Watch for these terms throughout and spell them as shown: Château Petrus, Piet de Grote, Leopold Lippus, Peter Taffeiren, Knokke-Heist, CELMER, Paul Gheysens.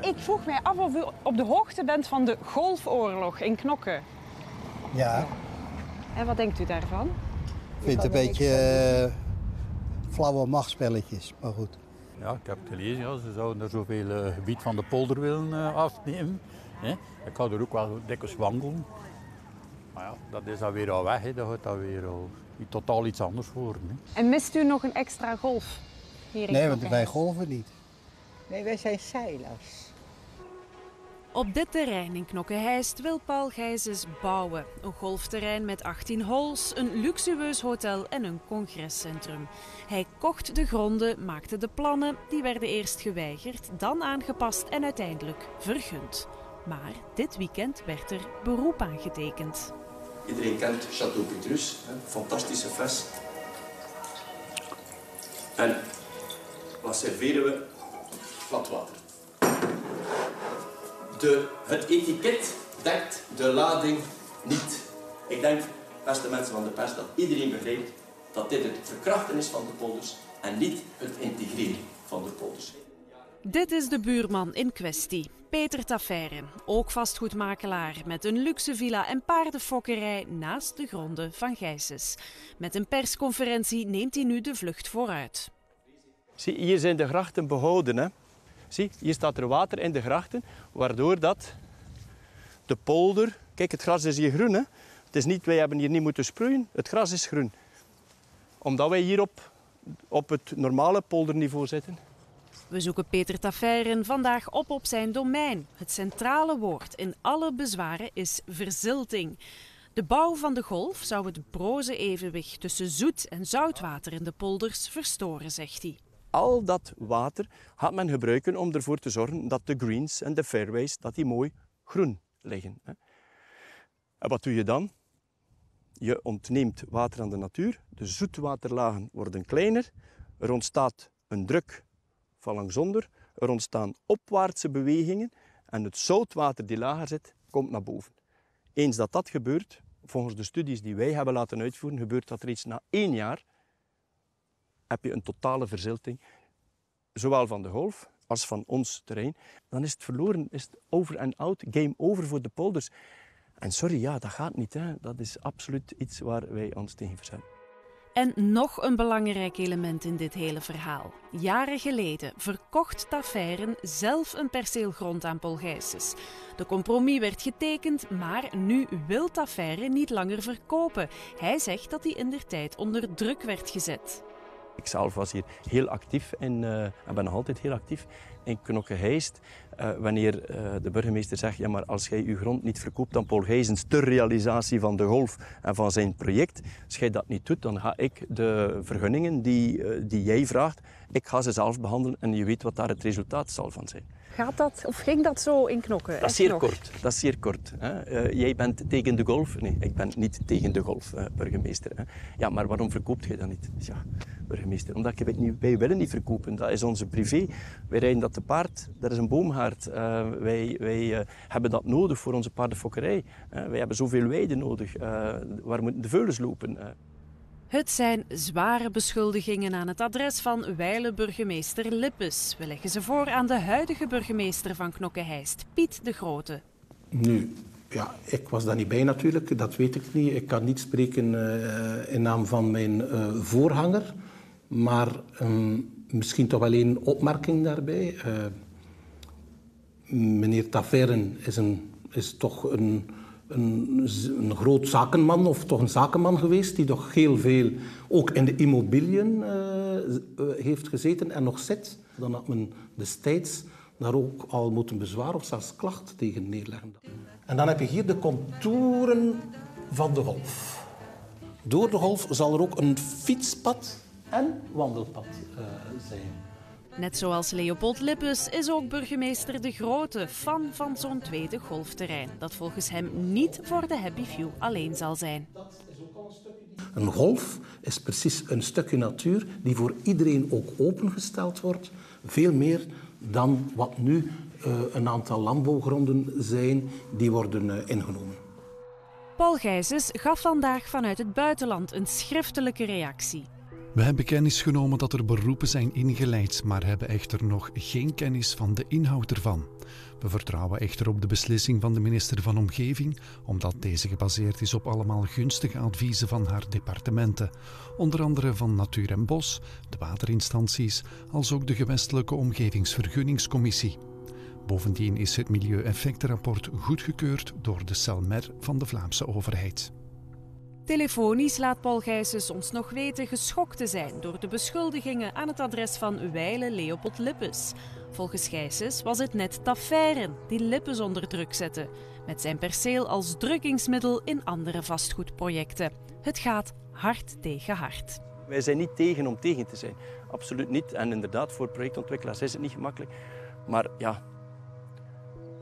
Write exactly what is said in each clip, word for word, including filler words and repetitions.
Ik vroeg mij af of u op de hoogte bent van de golfoorlog in Knokke. Ja. En wat denkt u daarvan? Ik vind het een beetje uh, flauwe machtspelletjes, maar goed. Ja, ik heb gelezen, ja, ze zouden er zoveel uh, gebied van de polder willen uh, afnemen. Hè? Ik had er ook wel dikke wandelen. Maar ja, dat is dan weer al weg, hè. Dat gaat dan weer al totaal iets anders worden. Hè. En mist u nog een extra golf? Hier in nee, want wij golven niet. Nee, wij zijn zeilers. Op dit terrein in Knokke-Heist wil Paul Gheysens bouwen. Een golfterrein met achttien holes, een luxueus hotel en een congrescentrum. Hij kocht de gronden, maakte de plannen. Die werden eerst geweigerd, dan aangepast en uiteindelijk vergund. Maar dit weekend werd er beroep aangetekend. Iedereen kent Château Petrus, een fantastische fles. En wat serveren we? Wat water. De, het etiket dekt de lading niet. Ik denk, beste mensen van de pers, dat iedereen begrijpt dat dit het verkrachten is van de polders en niet het integreren van de polders. Dit is de buurman in kwestie, Peter Taffeiren, ook vastgoedmakelaar met een luxe villa en paardenfokkerij naast de gronden van Gheysens. Met een persconferentie neemt hij nu de vlucht vooruit. Zie, hier zijn de grachten behouden, hè. Zie, hier staat er water in de grachten, waardoor dat de polder... Kijk, het gras is hier groen, hè. Het is niet, wij hebben hier niet moeten sproeien, het gras is groen. Omdat wij hier op, op het normale polderniveau zitten. We zoeken Peter Taffeiren vandaag op op zijn domein. Het centrale woord in alle bezwaren is verzilting. De bouw van de golf zou het broze evenwicht tussen zoet en zoutwater in de polders verstoren, zegt hij. Al dat water gaat men gebruiken om ervoor te zorgen dat de greens en de fairways dat die mooi groen liggen. En wat doe je dan? Je ontneemt water aan de natuur, de zoetwaterlagen worden kleiner, er ontstaat een druk van langsonder, er ontstaan opwaartse bewegingen en het zoutwater die lager zit, komt naar boven. Eens dat dat gebeurt, volgens de studies die wij hebben laten uitvoeren, gebeurt dat reeds na één jaar. Heb je een totale verzilting, zowel van de golf als van ons terrein, dan is het verloren, is het over en out, game over voor de polders. En sorry, ja, dat gaat niet, hè. Dat is absoluut iets waar wij ons tegen verzetten. En nog een belangrijk element in dit hele verhaal. Jaren geleden verkocht Taffeiren zelf een perceel grond aan Paul Gheysens. De compromis werd getekend, maar nu wil Taffeiren niet langer verkopen. Hij zegt dat hij indertijd onder druk werd gezet. Ik zelf was hier heel actief en uh, ben nog altijd heel actief in Knokke-Heist. Uh, wanneer uh, de burgemeester zegt, ja, maar als jij je grond niet verkoopt aan Paul Gheysens ter realisatie van de golf en van zijn project, als jij dat niet doet, dan ga ik de vergunningen die, uh, die jij vraagt, ik ga ze zelf behandelen en je weet wat daar het resultaat zal van zijn. Gaat dat, of ging dat zo in Knokke? Dat is zeer kort. Dat is zeer kort hè. Uh, jij bent tegen de golf? Nee, ik ben niet tegen de golf, uh, burgemeester. Hè. Ja, maar waarom verkoopt jij dat niet? Ja, burgemeester, omdat ik, wij willen niet verkopen. Dat is onze privé. Wij rijden dat te paard. Dat is een boomhaard. Uh, wij wij uh, hebben dat nodig voor onze paardenfokkerij. Uh, wij hebben zoveel weiden nodig. Uh, waar moeten de veulens lopen? Uh. Het zijn zware beschuldigingen aan het adres van wijlen burgemeester Lippus. We leggen ze voor aan de huidige burgemeester van Knokke-Heist, Piet de Grote. Nu, ja, ik was daar niet bij natuurlijk, dat weet ik niet. Ik kan niet spreken uh, in naam van mijn uh, voorganger. Maar um, misschien toch alleen een opmerking daarbij. Uh, meneer Taffeiren is, een, is toch een... Een, een groot zakenman of toch een zakenman geweest die toch heel veel ook in de immobiliën uh, heeft gezeten en nog zit. Dan had men destijds daar ook al moeten bezwaar of zelfs klacht tegen neerleggen. En dan heb je hier de contouren van de golf. Door de golf zal er ook een fietspad en wandelpad uh, zijn. Net zoals Leopold Lippus is ook burgemeester De Grote fan van zo'n tweede golfterrein. Dat volgens hem niet voor de Happy Few alleen zal zijn. Een golf is precies een stukje natuur die voor iedereen ook opengesteld wordt. Veel meer dan wat nu een aantal landbouwgronden zijn die worden ingenomen. Paul Gheysens gaf vandaag vanuit het buitenland een schriftelijke reactie. We hebben kennis genomen dat er beroepen zijn ingeleid, maar hebben echter nog geen kennis van de inhoud ervan. We vertrouwen echter op de beslissing van de minister van Omgeving, omdat deze gebaseerd is op allemaal gunstige adviezen van haar departementen, onder andere van Natuur en Bos, de waterinstanties, als ook de gewestelijke Omgevingsvergunningscommissie. Bovendien is het milieueffectenrapport goedgekeurd door de CELMER van de Vlaamse overheid. Telefonisch laat Paul Gheysens ons nog weten geschokt te zijn door de beschuldigingen aan het adres van wijlen Leopold Lippus. Volgens Gheysens was het net Taffeiren die Lippus onder druk zette, met zijn perceel als drukkingsmiddel in andere vastgoedprojecten. Het gaat hard tegen hard. Wij zijn niet tegen om tegen te zijn. Absoluut niet. En inderdaad, voor projectontwikkelaars is het niet gemakkelijk. Maar ja,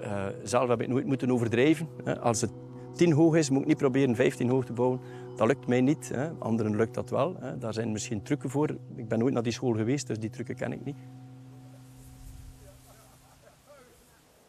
uh, zelf heb ik nooit moeten overdrijven. Als het tien hoog is, moet ik niet proberen vijftien hoog te bouwen. Dat lukt mij niet. Hè. Anderen lukt dat wel. Hè. Daar zijn misschien trucken voor. Ik ben nooit naar die school geweest, dus die trucken ken ik niet.